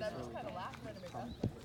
that just kind of laughed right at me.